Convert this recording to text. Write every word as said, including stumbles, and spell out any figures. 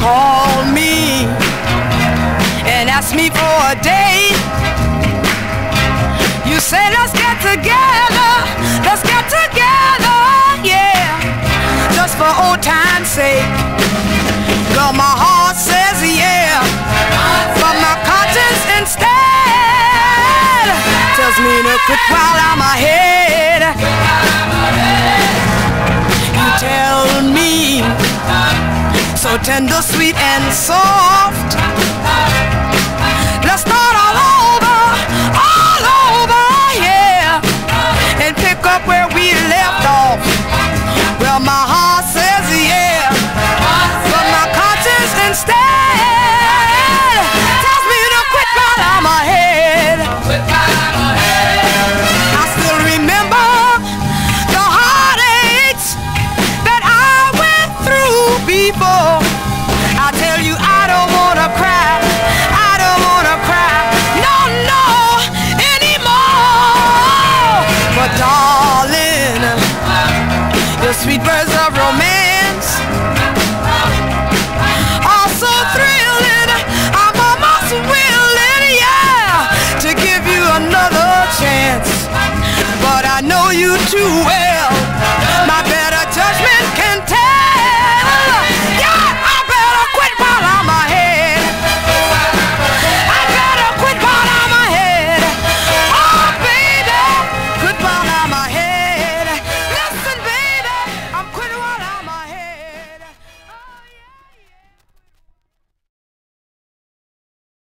call me and ask me for a date. You say, let's get together, let's get together, yeah, just for old time's sake. Girl, my heart says yeah, but my conscience instead tells me to quit while I'm ahead. You tell me so tender, sweet, and soft, let's start all over, all over, yeah, and pick up where we left off. Well, my heart says yeah, but my conscience instead tells me to quit while I'm ahead. I still remember the heartaches that I went through before. I tell you, I don't wanna cry, I don't wanna cry, no, no, anymore. But darling, the sweet birds of romance are so thrilling, I'm almost willing, yeah, to give you another chance. But I know you too well.